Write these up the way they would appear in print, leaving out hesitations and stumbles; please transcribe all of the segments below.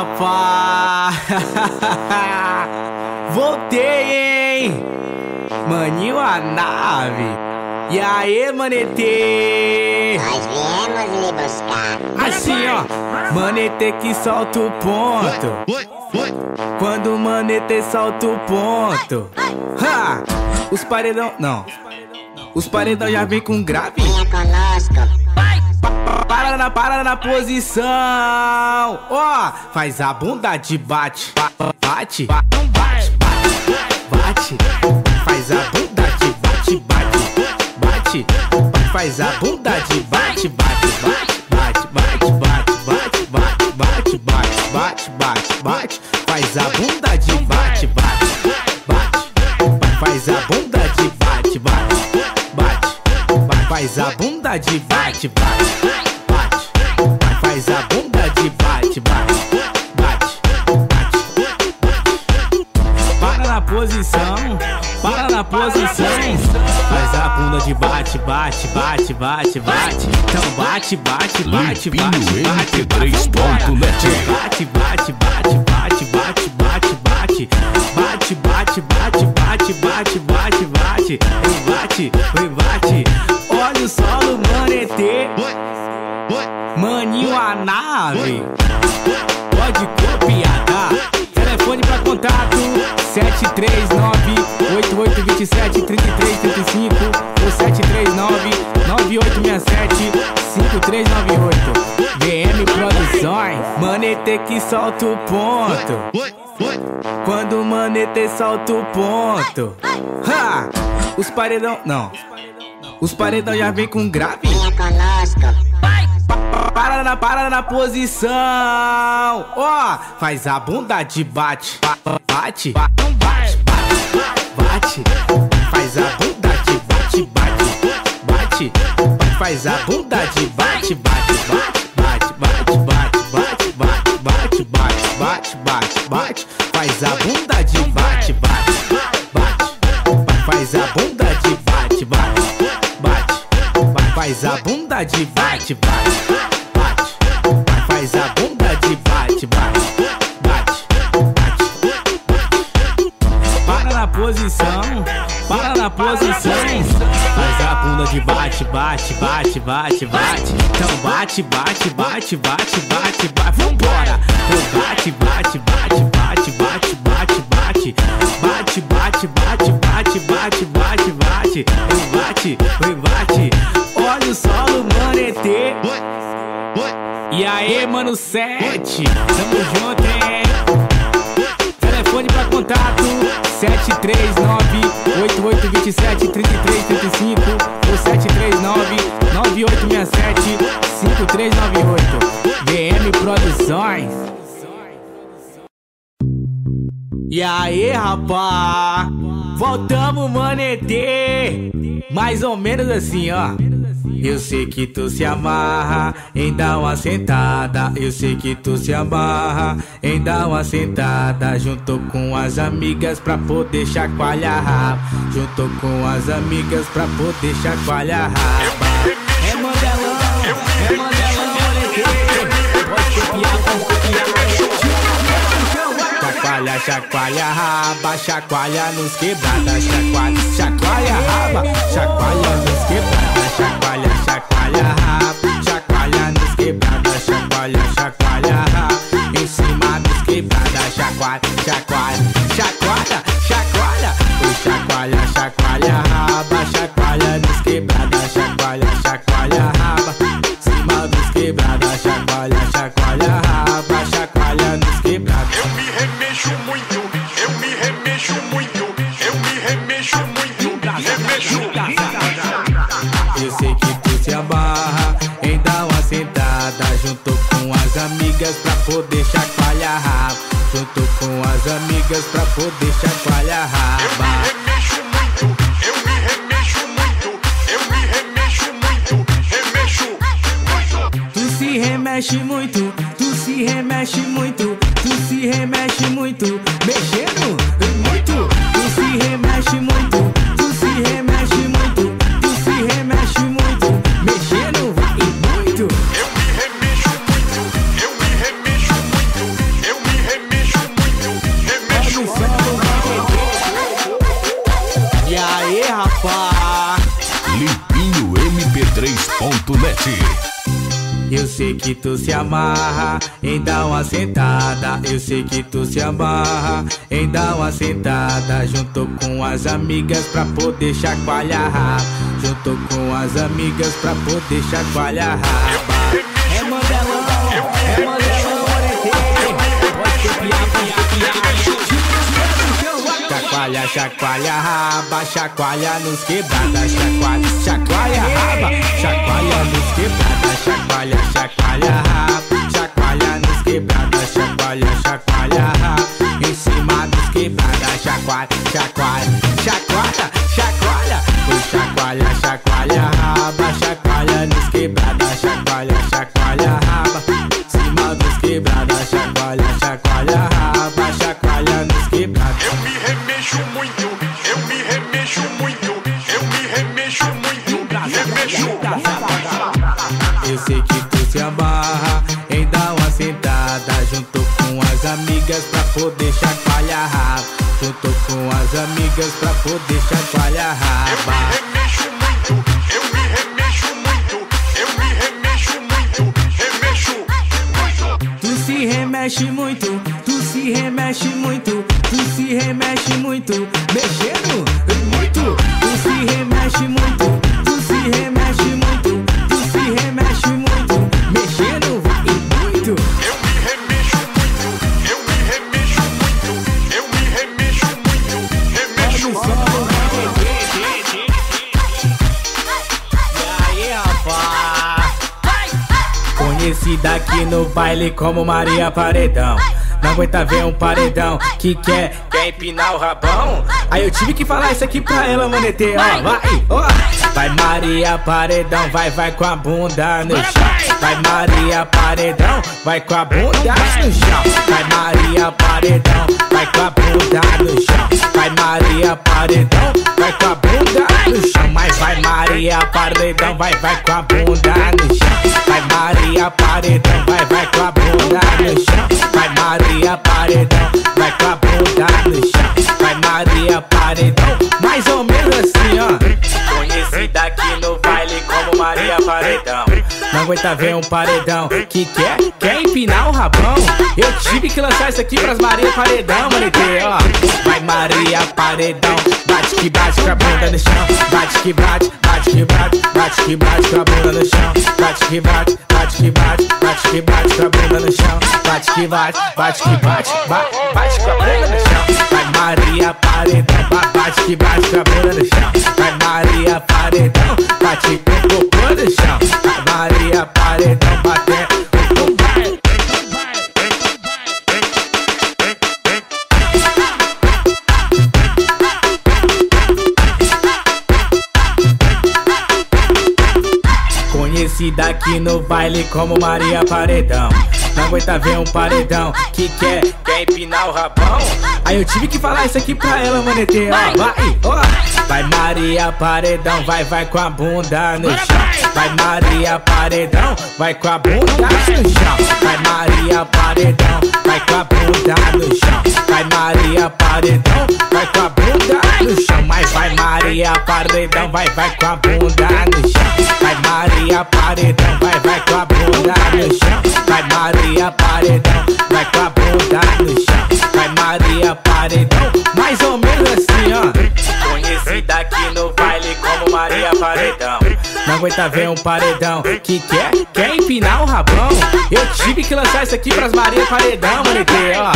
rapaz. Voltei, hein? Maninho a nave. E aí, manetê? Nós viemos lhe buscar. Assim, ó. Manetê que solta o ponto. Quando o manetê solta o ponto. Ha! Os paredão... Não. Os paredão já vem com grave. Venha conosco. Para na posição. Ó, faz a bunda de bate. Bate, não bate, bate, bate. Faz a bunda de bate, bate, bate. Faz a bunda de bate, bate, bate, bate, bate, bate, bate, bate, bate, bate, bate, bate. Faz a bunda de bate, bate, bate. Faz a bunda de bate, bate, bate. Faz a bunda de bate, bate. Faz a bunda de bate, bate, bate, bate. Para na posição, faz a bunda de bate, bate, bate, bate, bate. Então bate, bate, bate, bate, bate, MP3.net. Bate, bate, bate, bate, bate, bate, bate, bate, bate, bate, bate, bate, bate, bate, bate, bate. Olha o solo, manetê. Maninho a nave, pode copiar, tá? Telefone pra contato 739-8827-3335 ou 739-9867-5398. VM Produções. Manetê que solta o ponto. Quando o manetê solta o ponto. Ha! Os paredão... Não. Os paredão já vem com grave. Para na posição. Ó, faz a bunda de bate. Bate, não bate, bate, bate. Faz a bunda de bate, bate, bate. Faz a bunda de bate, bate, bate, bate, bate, bate, bate, bate, bate, bate, bate, bate. Faz a bunda de bate, bate, bate. Faz a bunda de bate, bate, bate. Faz a bunda de bate, bate. Faz a bunda de bate, bate, bate, bate. Para na posição, faz a bunda de bate, bate, bate, bate, bate. Então bate, bate, bate, bate, bate, bate. Vambora! Então bate, bate, bate, bate, bate, bate, bate. Bate, bate, bate, bate, bate, bate, bate. Bate, bate. Olha o solo, manetê. E aí, mano, 7. Tamo junto, hein? Telefone pra contato 739-8827-3335 ou 739-9867-5398. VM Produções. E aí, rapaz? Voltamos, manetê. Mais ou menos assim, ó. Eu sei que tu se amarra em dar uma sentada. Eu sei que tu se amarra em dar uma sentada. Junto com as amigas pra poder chacoalhar. Junto com as amigas pra poder chacoalhar. É mandelão, é mandelão, manetê. Pode copiar, pode copiar. Chacoalha, chacoalha, raba. Chacoalha nos quebrada. Chacoalha, chacoalha, raba. Chacoalha nos quebrada. Chacoalha, chacoalha, rapa, chacoalha nos quebrada, chacoalha, chacoalha, rapa, em cima dos quebrada, chacoalha, chacoalha, chacoalha, chacoalha, chacoalha, chacoalha, rapa, chacoalha nos quebrada, chacoalha, chacoalha, rapa, em cima dos quebrada, chacoalha, chacoalha, rapa, chacoalha nos quebrada. Eu me remexo muito, eu me remexo muito, eu me remexo muito, remexo. Eu sei que tu se amarra em dar uma sentada. Junto com as amigas pra poder chacoalhar. Junto com as amigas pra poder chacoalhar. Eu me remexo muito, eu me remexo muito, eu me remexo muito, remexo. Tu se remexe muito, tu se remexe muito, tu se remexe muito, mexendo muito. Tu se remexe muito, tu se remexe muito. Mexendo vai muito. Eu me remexo muito, eu me remexo muito, eu Forte. Eu sei que tu se amarra em dar uma sentada. Eu sei que tu se amarra em dar uma sentada. Junto com as amigas pra poder chacoalhar. Junto com as amigas pra poder chacoalhar. É modelão, é modelão. Pode ser piá. Chacoalha, chacoalha, raba. Chacoalha nos quebrada. Chacoalha, chacoalha, raba. Chacoalha nos quebrada. Chacoalha, chacoalha, raba. Chacoalha nos quebrada. Chacoalha, chacoalha, raba. Em cima dos quebrada. Chacoalha, chacoalha, chacoalha, chacoalha. Chacoalha, chacoalha, raba. Chacoalha nos quebrada. Chacoalha, chacoalha, raba. Em cima dos quebrada. Chacoalha, chacoalha, raba. Chacoalha nos quebrada. Eu me remexo muito, eu me remexo muito, eu me remexo muito, remexo. Eu sei que tu se amarra em dar uma sentada. Junto com as amigas pra poder chacoalhar. Junto com as amigas pra poder chacoalhar. Eu me remexo muito, eu me remexo muito, eu me remexo muito, remexo. Tu se remexe muito, tu se remexe muito, tu se remexe muito, mexendo muito. Tu se remexe muito, tu se remexe muito, tu se remexe muito, mexendo muito. Conhecida aqui no baile como Maria Paredão. Não aguenta ver um paredão que quer empinar o rabão. Aí eu tive que falar isso aqui pra ela, manete, ó, vai, ó. Vai Maria Paredão, vai com a bunda no chão. Vai Maria Paredão, vai com a bunda no chão. Vai Maria Paredão, vai com a bunda no chão. Vai Maria Paredão, vai com a bunda no chão. Mas vai Maria Paredão, vai com a bunda no chão. Vai Maria Paredão, vai com a bunda no chão. Vai Maria Paredão, vai com a bunda no chão. Vai Maria Paredão, mais ou menos assim, ó. Conhecida aqui no baile como Maria Paredão. Não aguenta ver um paredão que quer empinar o rabão. Eu tive que lançar isso aqui pras Maria Paredão, manete, ó. Vai Maria Paredão, bate que bate com a bunda no chão. Bate que bate, bate que bate, bate que bate com a bunda no chão. Bate que bate, bate que bate, bate que bate com a bunda no chão. Bate que bate, bate que bate, bate com a bunda no chão. Vai Maria Paredão, bate que bate com a bunda no chão. Vai Maria Paredão, bate com o popô no chão. Vai Maria Paredão, bate com o popô. Conhecida aqui no baile como Maria Paredão. Não aguenta ver um paredão que quer empinar o rabão. Aí eu tive que falar isso aqui pra ela, manete, ó, vai, ó. Vai Maria Paredão, vai com a bunda no chão. Vai Maria Paredão, vai com a bunda no chão. Vai Maria Paredão, vai com a bunda no chão. Vai Maria Paredão, vai com a bunda no chão. Mas vai Maria Paredão, vai com a bunda no chão. Vai Maria Paredão, vai com a bunda no chão. Vai Maria Paredão, vai com a bunda no chão. Vai Maria Paredão, mais ou menos assim, ó. Conhecida aqui no baile como Maria Paredão. Não aguenta ver um paredão que quer empinar o rabão. Eu tive que lançar isso aqui pras Maria Paredão, manete, ó.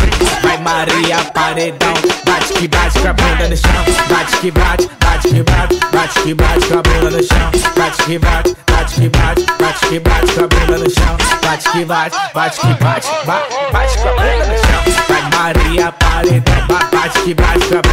Vai Maria Paredão, bate que bate com a bunda no chão. Bate que bate, bate que bate, bate que bate com a bunda no chão. Bate que bate, bate que bate, bate que bate com a bunda no chão. Bate que bate, bate que bate, bate com a bunda no chão. Vai Maria Paredão, bate que bate com a